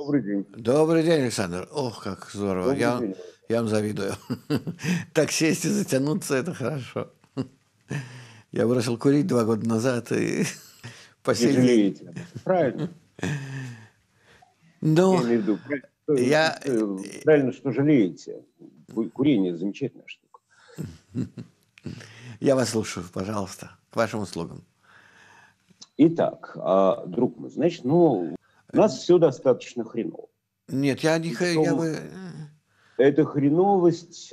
Добрый день. Добрый день, Александр. Ох, как здорово. Я вам завидую. Так сесть и затянуться – это хорошо. Я бросил курить 2 года назад и посильнее. Не жалеете. Правильно. Ну, я... Правильно, что жалеете. Курение – замечательная штука. Я вас слушаю, пожалуйста, к вашим услугам. Итак, друг мой, значит, у нас все достаточно хреново. Нет, я не... Эта хреновость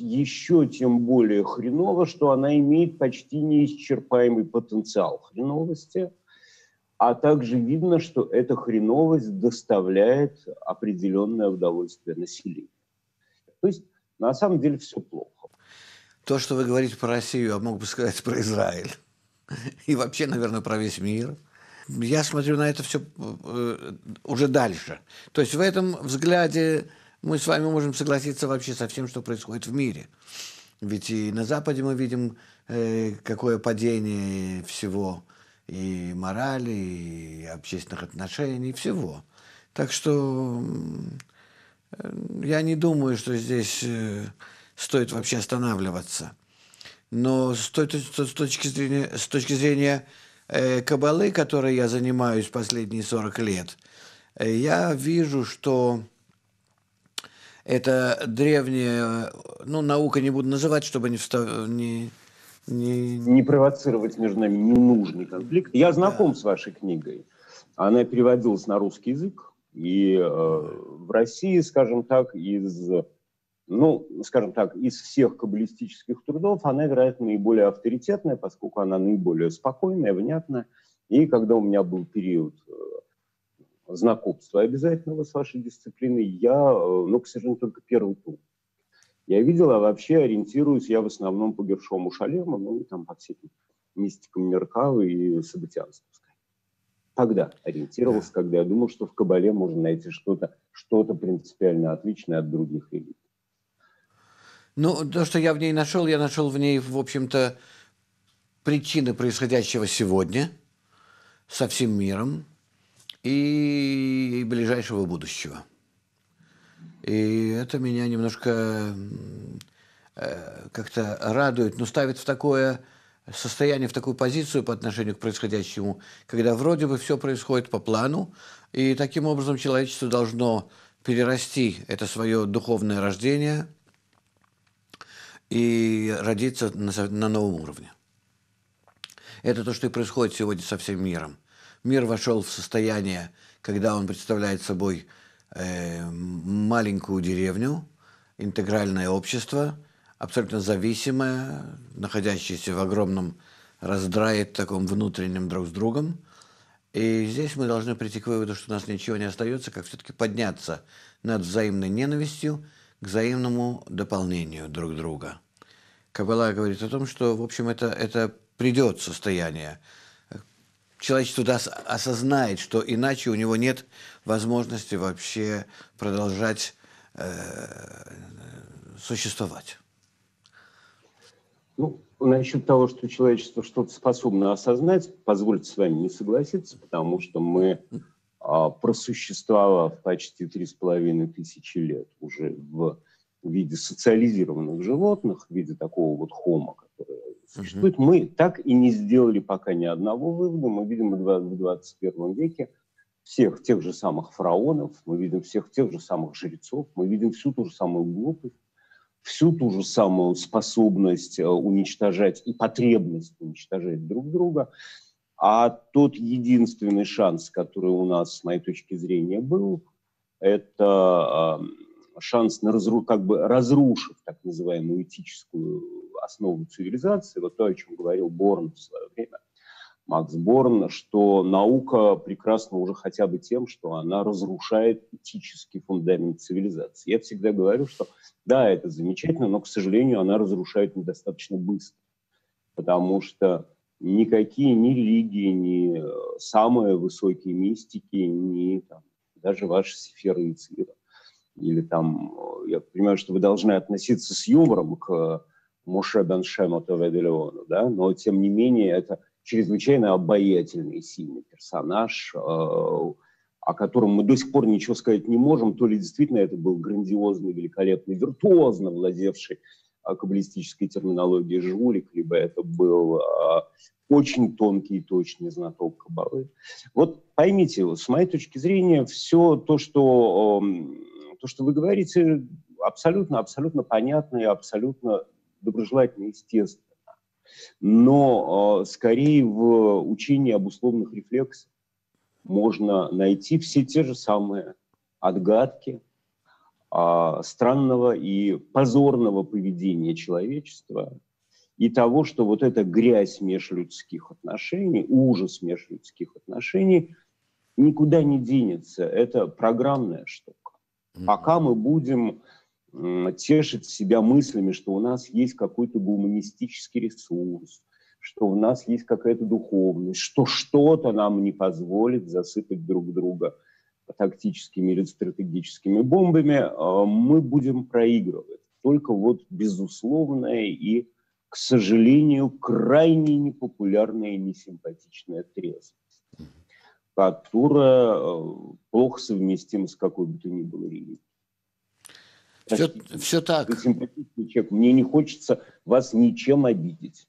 еще тем более хренова, что она имеет почти неисчерпаемый потенциал хреновости, а также видно, что эта хреновость доставляет определенное удовольствие населению. То есть, на самом деле, все плохо. То, что вы говорите про Россию, я мог бы сказать про Израиль. И вообще, наверное, про весь мир. Я смотрю на это все уже дальше. То есть в этом взгляде мы с вами можем согласиться вообще со всем, что происходит в мире. Ведь и на Западе мы видим, какое падение всего, и морали, и общественных отношений, всего. Так что я не думаю, что здесь стоит вообще останавливаться. Но с точки зрения каббалы, которой я занимаюсь последние 40 лет, я вижу, что это древняя, наука не буду называть, чтобы не провоцировать между нами ненужный конфликт. Я знаком с вашей книгой. Она переводилась на русский язык. И в России, скажем так, из всех каббалистических трудов она, вероятно, наиболее авторитетная, поскольку она наиболее спокойная, внятная. И когда у меня был период знакомства обязательного с вашей дисциплиной, я, к сожалению, только первый тур. Я видел, а вообще ориентируюсь я в основном по Гершому Шалему, по всяким мистикам Меркавы и Саббатианству. Тогда ориентировался, когда я думал, что в каббале можно найти что-то принципиально отличное от других религий. То, что я нашел в ней, в общем-то, причины происходящего сегодня со всем миром и ближайшего будущего. И это меня немножко как-то радует, но ставит в такое состояние, в такую позицию по отношению к происходящему, когда вроде бы все происходит по плану, и таким образом человечество должно перерасти это свое духовное рождение и родиться на новом уровне. Это то, что и происходит сегодня со всем миром. Мир вошел в состояние, когда он представляет собой маленькую деревню, интегральное общество, абсолютно зависимое, находящееся в огромном раздрае таком внутреннем друг с другом. И здесь мы должны прийти к выводу, что у нас ничего не остается, как все-таки подняться над взаимной ненавистью к взаимному дополнению друг друга. Каббала говорит о том, что, в общем, это придет состояние. Человечество осознает, что иначе у него нет возможности вообще продолжать существовать. Насчет того, что человечество что-то способно осознать, позвольте с вами не согласиться, потому что мы... просуществовав почти 3500 лет уже в виде социализированных животных, в виде такого хома, который существует, мы так и не сделали пока ни одного вывода. Мы видим в 21 веке всех тех же самых фараонов, мы видим всех тех же самых жрецов, мы видим всю ту же самую глупость, всю ту же самую способность уничтожать и потребность уничтожать друг друга. А тот единственный шанс, который у нас, с моей точки зрения, был, это шанс на разрушив так называемую этическую основу цивилизации. Вот то, о чем говорил Борн в свое время, Макс Борн, что наука прекрасна уже хотя бы тем, что она разрушает этический фундамент цивилизации. Я всегда говорю, что да, это замечательно, но, к сожалению, она разрушает недостаточно быстро, потому что никакие ни религии, ни самые высокие мистики, ни даже ваши Сеферы и Цира. Или я понимаю, что вы должны относиться с юмором к Моше бен Шемоту Веделеону, да? Но тем не менее это чрезвычайно обаятельный, сильный персонаж, о котором мы до сих пор ничего сказать не можем, то ли действительно это был грандиозный, великолепный, виртуозно владевший каббалистической терминологией жулик, либо это был очень тонкий и точный знаток каббалы. Вот поймите, с моей точки зрения, все то, что вы говорите, абсолютно понятно и абсолютно доброжелательно, естественно. Но скорее в учении об условных рефлексах можно найти все те же самые отгадки странного и позорного поведения человечества и того, что вот эта грязь межлюдских отношений, ужас межлюдских отношений никуда не денется. Это программная штука. Пока мы будем тешить себя мыслями, что у нас есть какой-то гуманистический ресурс, что у нас есть какая-то духовность, что что-то нам не позволит засыпать друг друга тактическими или стратегическими бомбами, мы будем проигрывать. Только вот безусловное и, к сожалению, крайне непопулярная и несимпатичная трезвость, которая плохо совместима с какой бы то ни было религией. Все так. Мне не хочется вас ничем обидеть.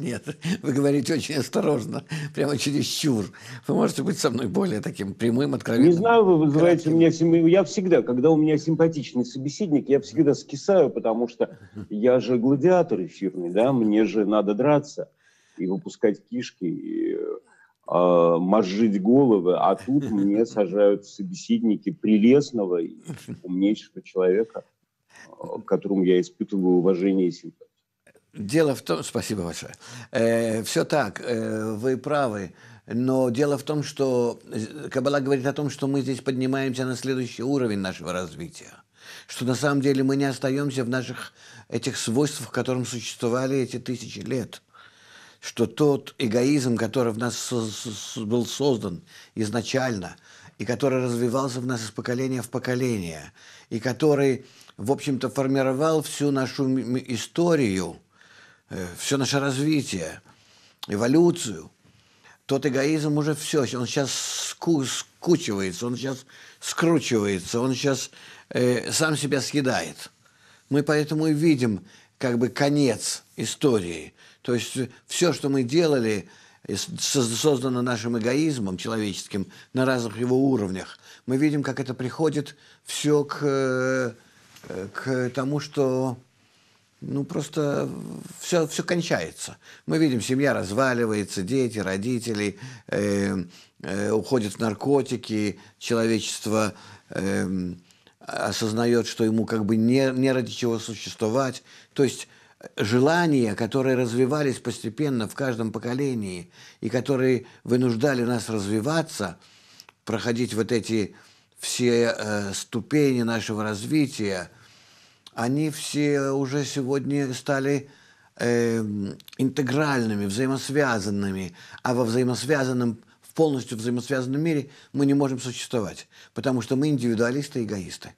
Нет, вы говорите очень осторожно, прямо чересчур. Вы можете быть со мной более таким прямым, откровенным. Не знаю, вы вызываете меня... Я всегда, когда у меня симпатичный собеседник, я всегда скисаю, потому что я же гладиатор эфирный, да, мне же надо драться и выпускать кишки, и мозжить головы, а тут мне сажают собеседники прелестного и умнейшего человека, к которому я испытываю уважение и симпатию. Дело в том... Спасибо большое. Все так, вы правы, но дело в том, что Каббала говорит о том, что мы здесь поднимаемся на следующий уровень нашего развития, что на самом деле мы не остаемся в наших этих свойствах, в которых существовали эти тысячи лет, что тот эгоизм, который в нас был создан изначально, и который развивался в нас из поколения в поколение, и который, в общем-то, формировал всю нашу историю, все наше развитие, эволюцию, тот эгоизм уже все, он сейчас скучивается, он сейчас скручивается, он сейчас сам себя съедает. Мы поэтому и видим как бы конец истории. То есть все, что мы делали, создано нашим эгоизмом человеческим на разных его уровнях. Мы видим, как это приходит все к тому, что ну, просто все кончается. Мы видим, семья разваливается, дети, родители, уходят в наркотики, человечество... осознает, что ему как бы не ради чего существовать. То есть желания, которые развивались постепенно в каждом поколении и которые вынуждали нас развиваться, проходить вот эти все ступени нашего развития, они все уже сегодня стали интегральными, взаимосвязанными, а во взаимосвязанном в полностью взаимосвязанном мире мы не можем существовать, потому что мы индивидуалисты и эгоисты.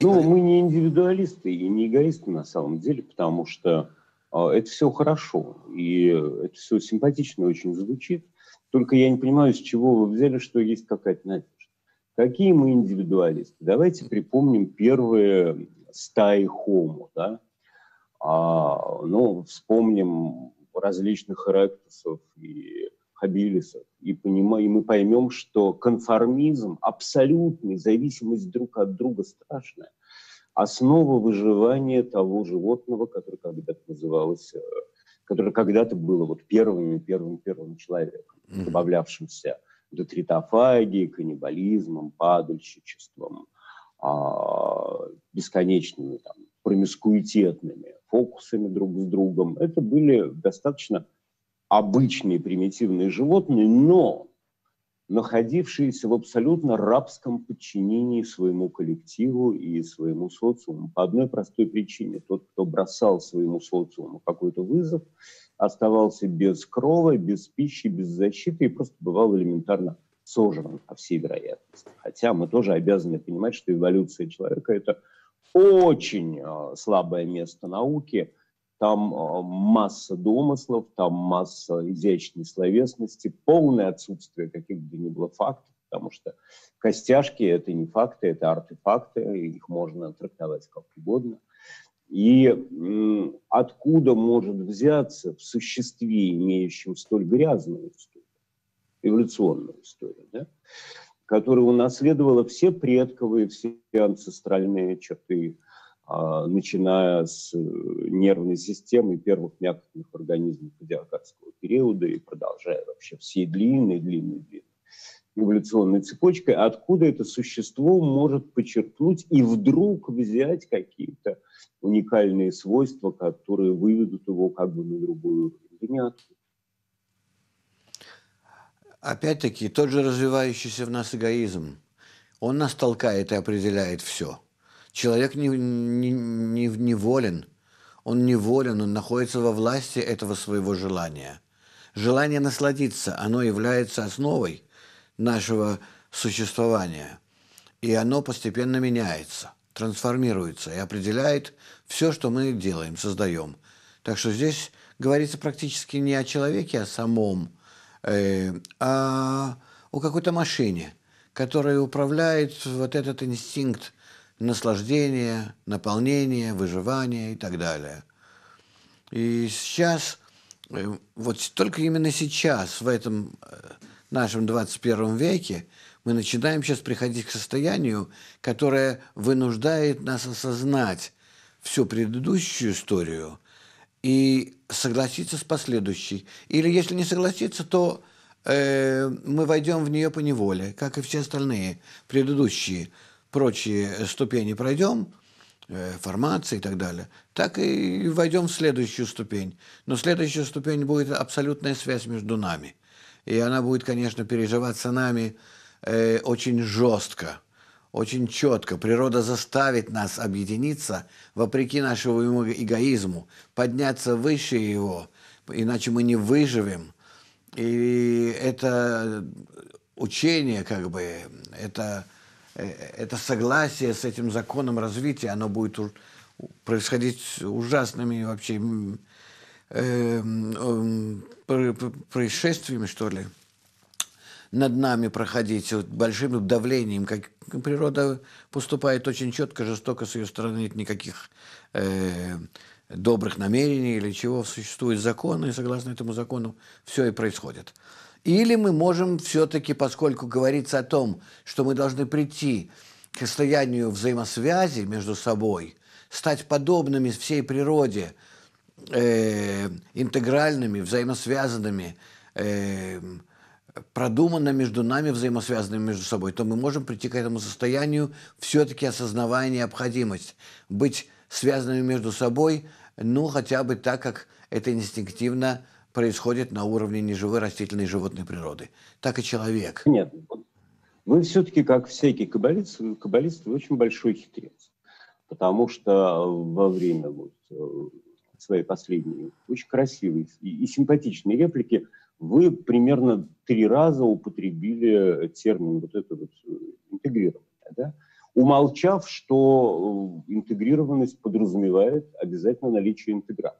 Ну, мы не индивидуалисты и не эгоисты на самом деле, потому что это все хорошо, и это все симпатично очень звучит, только я не понимаю, с чего вы взяли, что есть какая-то надежда. Какие мы индивидуалисты? Давайте припомним первые стаи хомо, да? Вспомним различных эректусов и хабилисов, и мы поймем, что конформизм, абсолютная зависимость друг от друга страшная, основа выживания того животного, которое когда-то было вот первым человеком, добавлявшимся до тритофагии, каннибализмом, падальщичеством, бесконечными там, промискуитетными фокусами друг с другом. Это были достаточно обычные примитивные животные, но находившиеся в абсолютно рабском подчинении своему коллективу и своему социуму. По одной простой причине. Тот, кто бросал своему социуму какой-то вызов, оставался без крова, без пищи, без защиты и просто бывал элементарно сожран, по всей вероятности. Хотя мы тоже обязаны понимать, что эволюция человека – это очень слабое место науки. Там масса домыслов, там масса изящной словесности, полное отсутствие каких бы ни было фактов, потому что костяшки – это не факты, это артефакты, их можно трактовать как угодно. И откуда может взяться в существе, имеющем столь грязную историю, эволюционную историю, да, которая унаследовала все предковые, все анцестральные черты, начиная с нервной системы первых мякотных организмов диакарского периода и продолжая вообще всей длинной эволюционной цепочкой, откуда это существо может почерпнуть и вдруг взять какие-то уникальные свойства, которые выведут его как бы на другую уровень. Опять-таки, тот же развивающийся в нас эгоизм, он нас толкает и определяет все. Человек неволен, он неволен, он находится во власти этого своего желания. Желание насладиться, оно является основой нашего существования. И оно постепенно меняется, трансформируется и определяет все, что мы делаем, создаем. Так что здесь говорится практически не о человеке, а самом, а о какой-то машине, которая управляет вот этот инстинкт наслаждение, наполнение, выживание и так далее. И сейчас, вот только именно сейчас, в этом нашем 21 веке, мы начинаем сейчас приходить к состоянию, которое вынуждает нас осознать всю предыдущую историю и согласиться с последующей. Или если не согласиться, то мы войдем в нее поневоле, как и все остальные предыдущие прочие ступени пройдем, формации и так далее, так и войдем в следующую ступень. Но следующая ступень будет абсолютная связь между нами. И она будет, конечно, переживаться нами очень жестко, очень четко. Природа заставит нас объединиться, вопреки нашему эгоизму, подняться выше его, иначе мы не выживем. И это учение, как бы, это согласие с этим законом развития, оно будет происходить ужасными вообще происшествиями, что ли, над нами проходить, вот, большим давлением. Как природа поступает очень четко, жестоко, с ее стороны нет никаких добрых намерений или чего. Существует закон, и согласно этому закону все и происходит. Или мы можем все-таки, поскольку говорится о том, что мы должны прийти к состоянию взаимосвязи между собой, стать подобными всей природе, интегральными, взаимосвязанными, продуманно между нами, взаимосвязанными между собой, то мы можем прийти к этому состоянию, все-таки осознавая необходимость быть связанными между собой, ну, хотя бы так, как это инстинктивно происходит на уровне неживой, растительной и животной природы. Так и человек. Нет, вы все-таки, как всякий каббалист, вы очень большой хитрец. Потому что во время вот своей последней очень красивой и симпатичной реплики вы примерно 3 раза употребили термин вот это вот интегрированное, да? Умолчав, что интегрированность подразумевает обязательно наличие интеграта.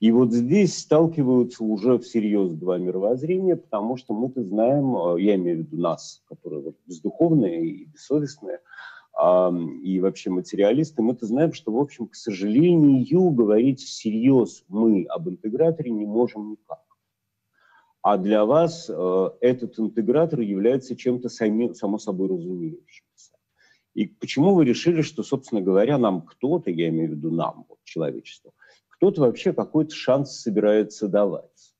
И вот здесь сталкиваются уже всерьез 2 мировоззрения, потому что мы-то знаем, я имею в виду нас, которые бездуховные и бессовестные, и вообще материалисты, мы-то знаем, что, в общем, к сожалению, говорить всерьез мы об интеграторе не можем никак. А для вас этот интегратор является чем-то само собой разумеющимся. И почему вы решили, что, собственно говоря, нам кто-то, я имею в виду нам, вот, человечество, кто-то вообще какой-то шанс собирается давать.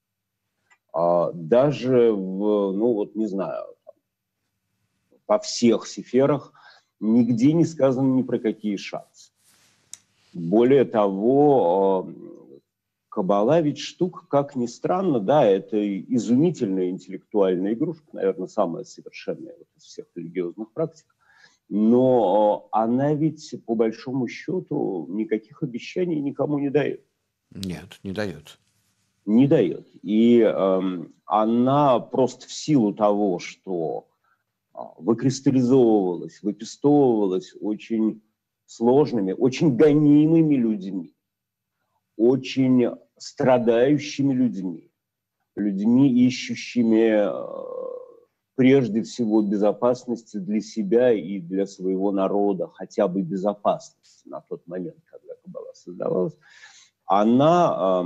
Даже в, ну вот не знаю, во всех сеферах нигде не сказано ни про какие шансы. Более того, каббала ведь штука, как ни странно, да, это изумительная интеллектуальная игрушка, наверное, самая совершенная из всех религиозных практик. Но она ведь, по большому счету, никаких обещаний никому не дает. Нет, не дает. Не дает. И она просто в силу того, что выкристаллизовывалась, выпестовывалась очень сложными, очень гонимыми людьми, очень страдающими людьми, людьми, ищущими прежде всего безопасности для себя и для своего народа, хотя бы безопасности на тот момент, когда Каббала создавалась, она,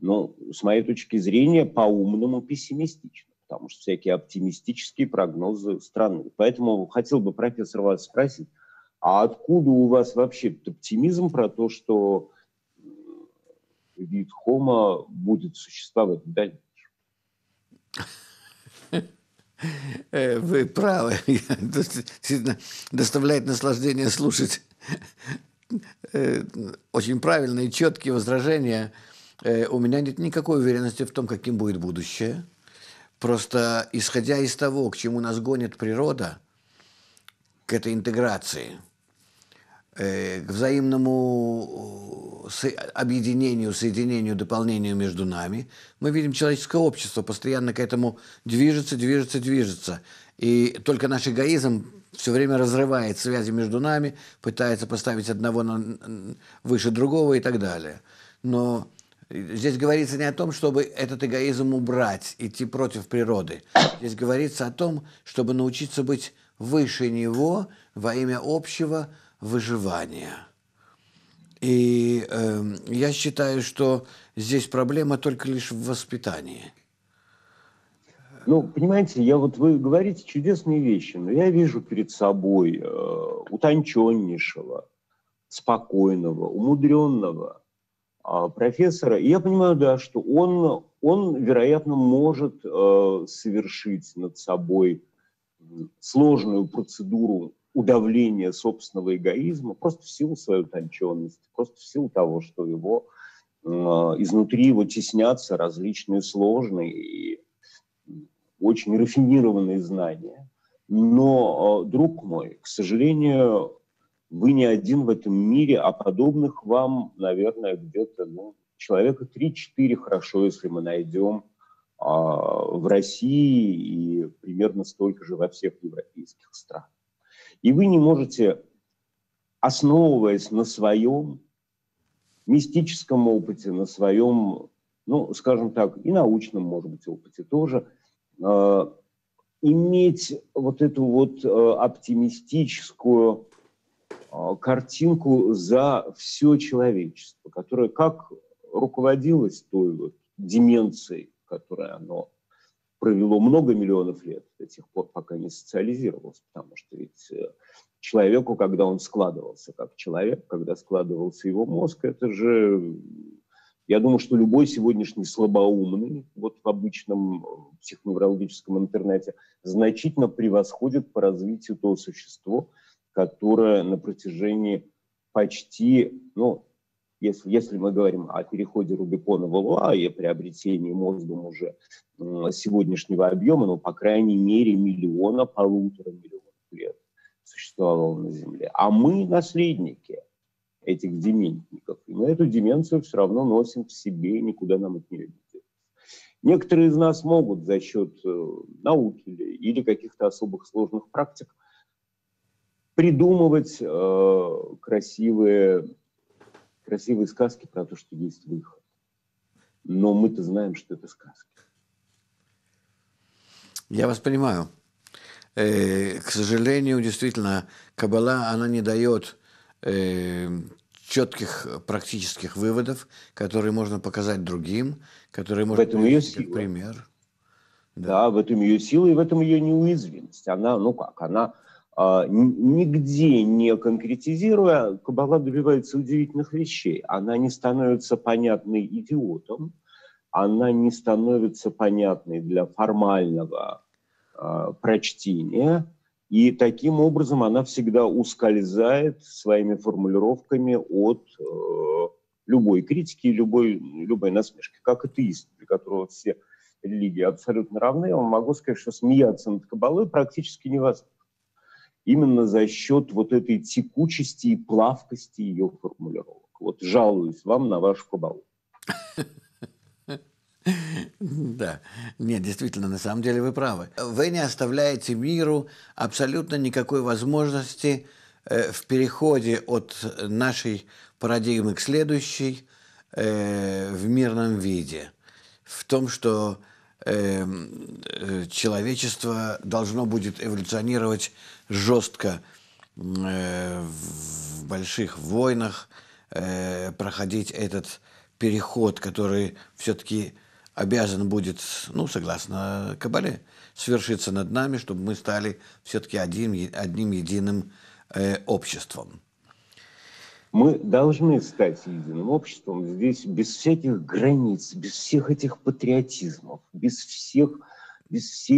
ну, с моей точки зрения, по-умному пессимистична, потому что всякие оптимистические прогнозы страны. Поэтому хотел бы, профессор, вас спросить, а откуда у вас вообще оптимизм про то, что вид Homo будет существовать в дальнейшем? Вы правы. Доставляет наслаждение слушать очень правильные, четкие возражения. У меня нет никакой уверенности в том, каким будет будущее. Просто исходя из того, к чему нас гонит природа, к этой интеграции, к взаимному объединению, соединению, дополнению между нами, мы видим, человеческое общество постоянно к этому движется. И только наш эгоизм все время разрывает связи между нами, пытается поставить одного выше другого и так далее. Но здесь говорится не о том, чтобы этот эгоизм убрать, идти против природы. Здесь говорится о том, чтобы научиться быть выше него во имя общего выживания. И я считаю, что здесь проблема только лишь в воспитании. Ну, понимаете, вы говорите чудесные вещи, но я вижу перед собой утонченнейшего, спокойного, умудренного профессора. И я понимаю, да, что он вероятно, может совершить над собой сложную процедуру удавление собственного эгоизма, просто в силу своей утонченности, просто в силу того, что его изнутри его теснятся различные сложные и очень рафинированные знания. Но, друг мой, к сожалению, вы не один в этом мире, а подобных вам, наверное, где-то человека 3-4 хорошо, если мы найдем в России и примерно столько же во всех европейских странах. И вы не можете, основываясь на своем мистическом опыте, на своем, ну, скажем так, и научном, может быть, опыте тоже, иметь вот эту вот оптимистическую картинку за все человечество, которое как руководилось той вот деменцией, которая оно провело много миллионов лет до тех пор, пока не социализировался, потому что ведь человеку, когда он складывался как человек, когда складывался его мозг, это же, я думаю, что любой сегодняшний слабоумный вот в обычном психоневрологическом интернете значительно превосходит по развитию то существо, которое на протяжении почти, ну, если мы говорим о переходе Рубикона Валуа и приобретении мозгом уже сегодняшнего объема, ну, по крайней мере, полутора миллионов лет существовало на Земле. А мы наследники этих дементников. И мы эту деменцию все равно носим в себе, никуда нам от нее не деться. Некоторые из нас могут за счет науки или каких-то особых сложных практик придумывать красивые сказки про то, что есть выход. Но мы-то знаем, что это сказки. Я вас понимаю. К сожалению, действительно, Каббала, она не дает четких практических выводов, которые можно показать другим, которые можно привести как пример. Да, в этом ее сила и в этом ее неуязвимость. Она, нигде не конкретизируя, Каббала добивается удивительных вещей. Она не становится понятной идиотом, она не становится понятной для формального прочтения, и таким образом она всегда ускользает своими формулировками от любой критики, любой насмешки, как атеист, для которого все религии абсолютно равны. Я вам могу сказать, что смеяться над Каббалой практически невозможно. Именно за счет вот этой текучести и плавкости ее формулировок. Вот жалуюсь вам на вашу Кабалу. Да. Нет, действительно, на самом деле вы правы. Вы не оставляете миру абсолютно никакой возможности в переходе от нашей парадигмы к следующей в мирном виде. В том, что человечество должно будет эволюционировать жестко в больших войнах, проходить этот переход, который все-таки обязан будет, ну, согласно Кабале, свершиться над нами, чтобы мы стали все-таки одним единым обществом. Мы должны стать единым обществом здесь без всяких границ, без всех этих патриотизмов, без всей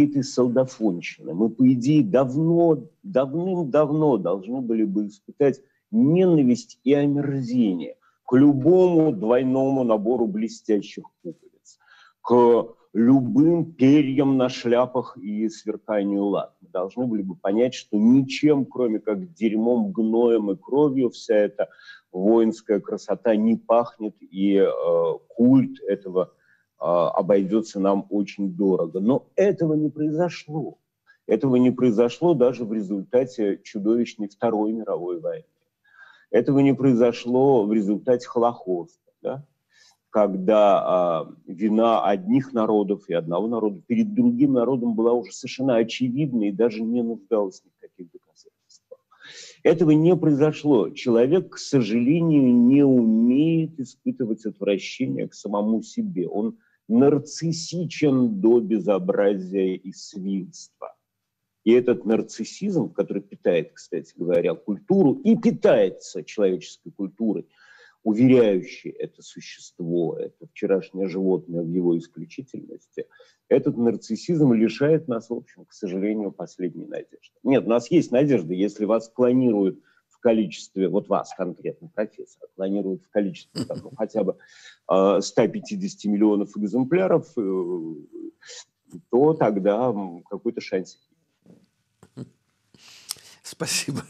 этой солдафонщины. Мы, по идее, давным-давно должны были бы испытать ненависть и омерзение к любому двойному набору блестящих пуговиц, к любым перьям на шляпах и сверканию лад. Мы должны были бы понять, что ничем, кроме как дерьмом, гноем и кровью, вся эта воинская красота не пахнет, и культ этого обойдется нам очень дорого. Но этого не произошло. Этого не произошло даже в результате чудовищной Второй мировой войны. Этого не произошло в результате Холокоста, да? Когда вина одних народов и одного народа перед другим народом была уже совершенно очевидна и даже не нуждалась ни в каких доказательствах. Этого не произошло. Человек, к сожалению, не умеет испытывать отвращение к самому себе. Он нарциссичен до безобразия и свинства. И этот нарциссизм, который питает, кстати говоря, культуру и питается человеческой культурой, уверяющий это существо, это вчерашнее животное в его исключительности, этот нарциссизм лишает нас, в общем, к сожалению, последней надежды. Нет, у нас есть надежда, если вас клонируют в количестве, вот вас конкретно, профессора, клонируют в количестве там, ну, хотя бы 150 миллионов экземпляров, то тогда какой-то шанс. Спасибо.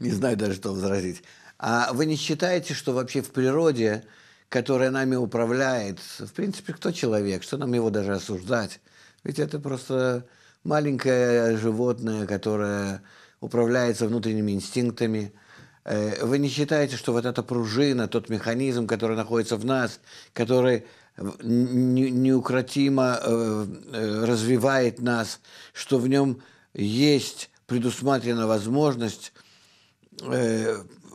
Не знаю даже, что возразить. А вы не считаете, что вообще в природе, которая нами управляет, в принципе, кто человек, что нам его даже осуждать? Ведь это просто маленькое животное, которое управляется внутренними инстинктами. Вы не считаете, что вот эта пружина, тот механизм, который находится в нас, который неукротимо развивает нас, что в нем есть предусмотрена возможность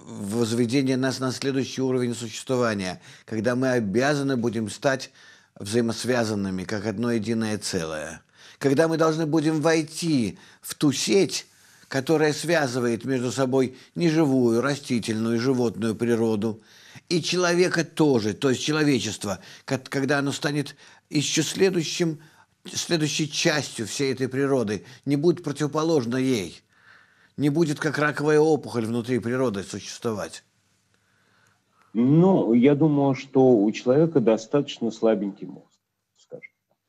возведение нас на следующий уровень существования, когда мы обязаны будем стать взаимосвязанными, как одно единое целое. Когда мы должны будем войти в ту сеть, которая связывает между собой неживую, растительную и животную природу, и человека тоже, то есть человечество, когда оно станет еще следующей частью всей этой природы, не будет противоположно ей. Не будет как раковая опухоль внутри природы существовать? Ну, я думаю, что у человека достаточно слабенький мозг, скажем так.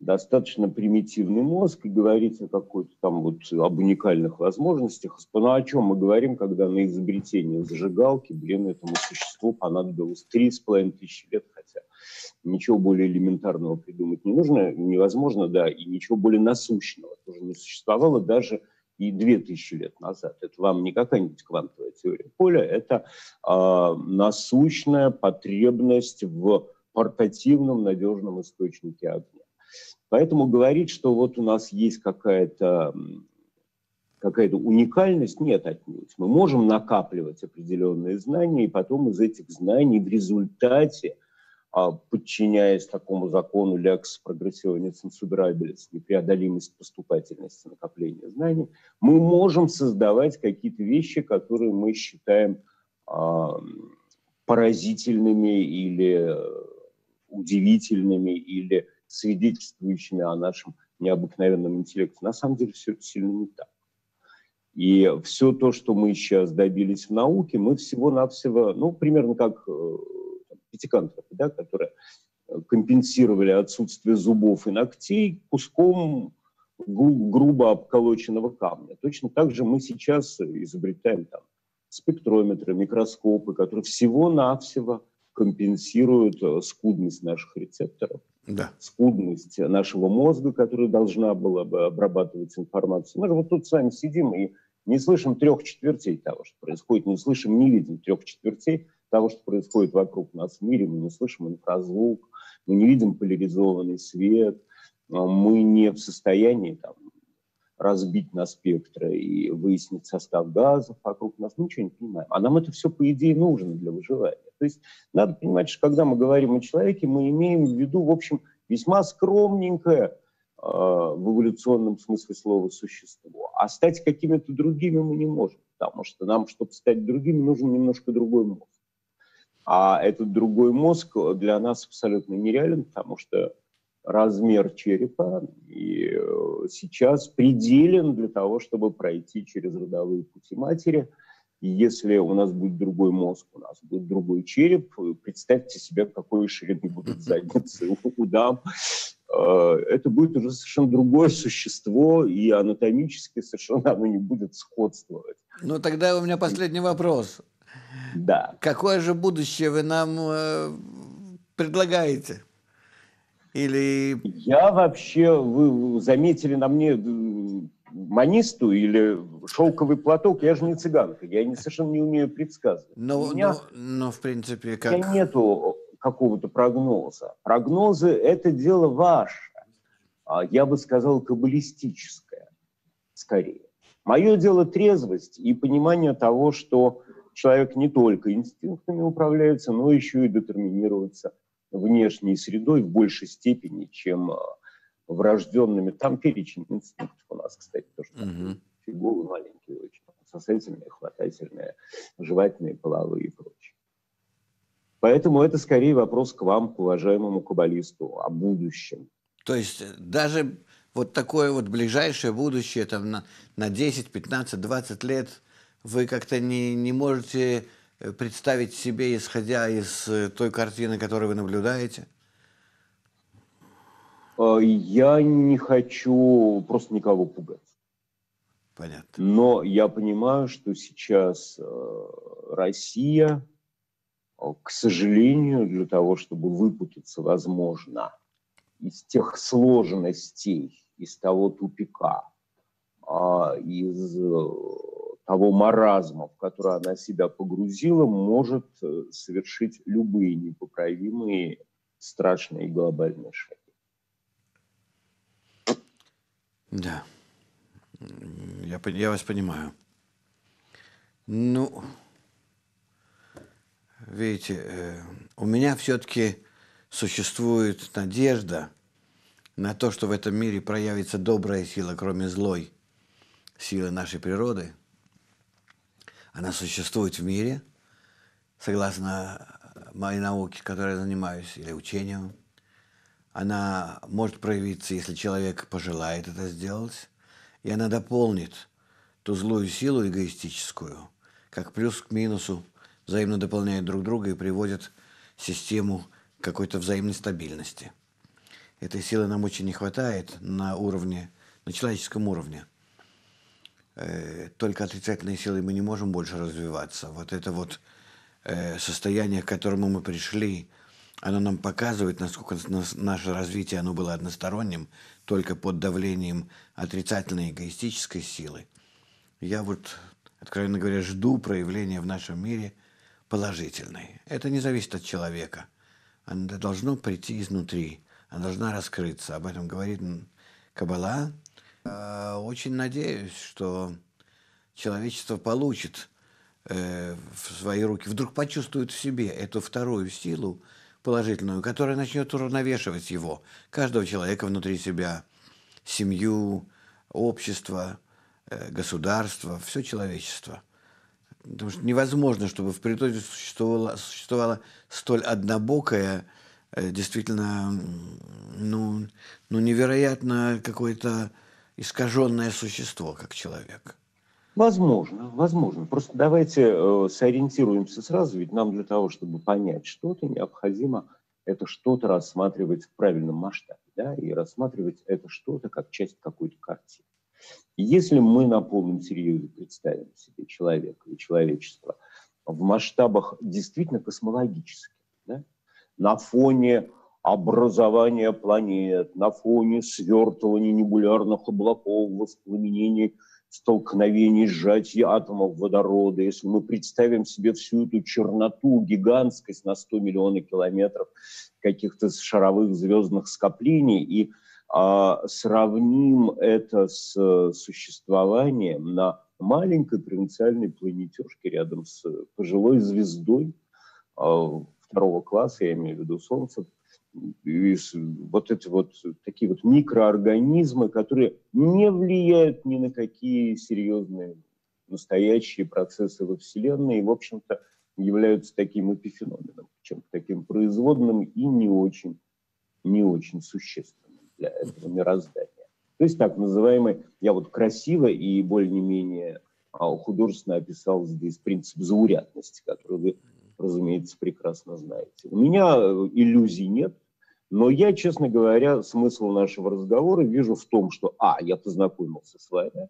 Достаточно примитивный мозг, и говорить о какой-то там вот об уникальных возможностях. Ну, о чем мы говорим, когда на изобретение зажигалки, блин, этому существу понадобилось 3500 лет, хотя ничего более элементарного придумать не нужно, невозможно, да, и ничего более насущного тоже не существовало даже и 2000 лет назад. Это вам не какая-нибудь квантовая теория поля, это насущная потребность в портативном надежном источнике огня. Поэтому говорить, что вот у нас есть какая-то уникальность, нет, отнюдь. Мы можем накапливать определенные знания, и потом из этих знаний в результате, подчиняясь такому закону «Lex progressionis insubstituabilis», непреодолимость поступательности накопления знаний, мы можем создавать какие-то вещи, которые мы считаем поразительными или удивительными, или свидетельствующими о нашем необыкновенном интеллекте. На самом деле все это сильно не так. И все то, что мы сейчас добились в науке, мы всего-навсего, ну, примерно как Питекантропы, да, которые компенсировали отсутствие зубов и ногтей куском грубо обколоченного камня. Точно так же мы сейчас изобретаем там спектрометры, микроскопы, которые всего-навсего компенсируют скудность наших рецепторов, да, скудность нашего мозга, которая должна была бы обрабатывать информацию. Мы же вот тут с вами сидим и не слышим 3/4 того, что происходит, не слышим, не видим 3/4 того, что происходит вокруг нас в мире. Мы не слышим инфразвук, мы не видим поляризованный свет, мы не в состоянии там, разбить на спектры и выяснить состав газов вокруг нас, мы ничего не понимаем. А нам это все, по идее, нужно для выживания. То есть надо понимать, что когда мы говорим о человеке, мы имеем в виду, в общем, весьма скромненькое в эволюционном смысле слова существо. А стать какими-то другими мы не можем, потому что нам, чтобы стать другими, нужен немножко другой мозг. А этот другой мозг для нас абсолютно нереален, потому что размер черепа и сейчас пределен для того, чтобы пройти через родовые пути матери. И если у нас будет другой мозг, у нас будет другой череп, представьте себе, какой ширины будут задницы у дам. Это будет уже совершенно другое существо, и анатомически совершенно оно не будет сходствовать. Ну, тогда у меня последний вопрос. Да. Какое же будущее вы нам предлагаете? Или... Я вообще, вы заметили на мне манисту или шелковый платок, я же не цыганка, я совершенно не умею предсказывать. Но в принципе, как... У меня нету какого-то прогноза. Прогнозы — это дело ваше. Я бы сказал, каббалистическое, скорее. Мое дело трезвость и понимание того, что человек не только инстинктами управляется, но еще и детерминируется внешней средой в большей степени, чем врожденными. Там перечень инстинктов у нас, кстати, тоже фиговые маленькие очень. Сосательные, хватательные, жевательные, половые и прочее. Поэтому это скорее вопрос к вам, к уважаемому каббалисту, о будущем. То есть даже вот такое вот ближайшее будущее, там на 10, 15, 20 лет вы как-то не можете представить себе, исходя из той картины, которую вы наблюдаете? Я не хочу просто никого пугать. Понятно. Но я понимаю, что сейчас Россия, к сожалению, для того, чтобы выпутаться, возможно, из тех сложностей, из того тупика, из того маразма, в который она себя погрузила, может совершить любые непоправимые, страшные глобальные шаги. Да, я вас понимаю. Ну, видите, у меня все-таки существует надежда на то, что в этом мире проявится добрая сила, кроме злой силы нашей природы. Она существует в мире, согласно моей науке, которой я занимаюсь, или учению. Она может проявиться, если человек пожелает это сделать, и она дополнит ту злую силу эгоистическую, как плюс к минусу, взаимно дополняет друг друга и приводит систему к какой-то взаимной стабильности. Этой силы нам очень не хватает на уровне, на человеческом уровне. Только отрицательной силой мы не можем больше развиваться. Вот это вот состояние, к которому мы пришли, оно нам показывает, насколько наше развитие оно было односторонним, только под давлением отрицательной эгоистической силы. Я вот, откровенно говоря, жду проявления в нашем мире положительной. Это не зависит от человека. Оно должно прийти изнутри, оно должно раскрыться. Об этом говорит Каббала. Очень надеюсь, что человечество получит в свои руки, вдруг почувствует в себе эту вторую силу положительную, которая начнет уравновешивать его, каждого человека внутри себя, семью, общество, государство, все человечество. Потому что невозможно, чтобы в природе существовала столь однобокая, действительно, ну невероятно какое-то искаженное существо, как человек. Возможно, возможно. Просто давайте сориентируемся сразу, ведь нам для того, чтобы понять что-то, необходимо это что-то рассматривать в правильном масштабе, да, и рассматривать это что-то как часть какой-то картины. И если мы на полном серьезе представим себе человека и человечество в масштабах действительно космологических, да, на фоне образования планет, на фоне свертывания небулярных облаков, воспламенений, столкновений, сжатия атомов водорода, если мы представим себе всю эту черноту, гигантскость на 100 миллионов километров каких-то шаровых звездных скоплений и Сравним это с существованием на маленькой провинциальной планетёшке рядом с пожилой звездой второго класса, я имею в виду Солнце. И вот это вот такие вот микроорганизмы, которые не влияют ни на какие серьезные настоящие процессы во Вселенной и, в общем-то, являются таким эпифеноменом, чем-то таким производным и не очень существенным для этого мироздания. То есть так называемый, я вот красиво и более-менее художественно описал здесь принцип заурядности, который вы, разумеется, прекрасно знаете. У меня иллюзий нет, но я, честно говоря, смысл нашего разговора вижу в том, что а, я познакомился с вами,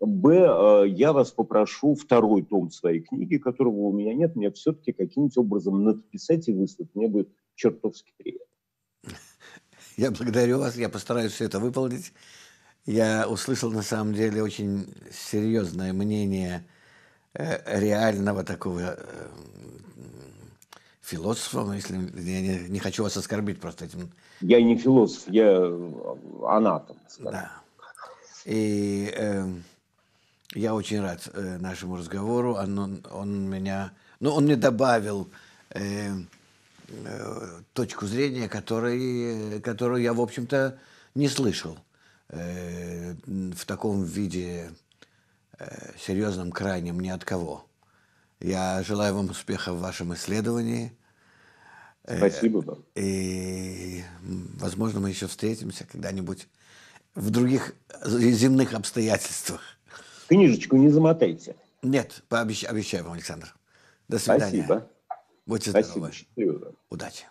б, я вас попрошу второй том своей книги, которого у меня нет, мне все-таки каким-нибудь образом написать и выслать, мне будет чертовски приятно. Я благодарю вас, я постараюсь все это выполнить. Я услышал, на самом деле, очень серьезное мнение реального такого философа, если я не хочу вас оскорбить просто этим. Я не философ, я анатом. Да. И я очень рад нашему разговору. Он мне добавил точку зрения, которую я, в общем-то, не слышал в таком виде серьезном, крайнем, ни от кого. Я желаю вам успеха в вашем исследовании. Спасибо вам. И, возможно, мы еще встретимся когда-нибудь в других земных обстоятельствах. Книжечку не замотайте. Нет, обещаю вам, Александр. До свидания. Спасибо. Будьте здоровы. Спасибо. Удачи.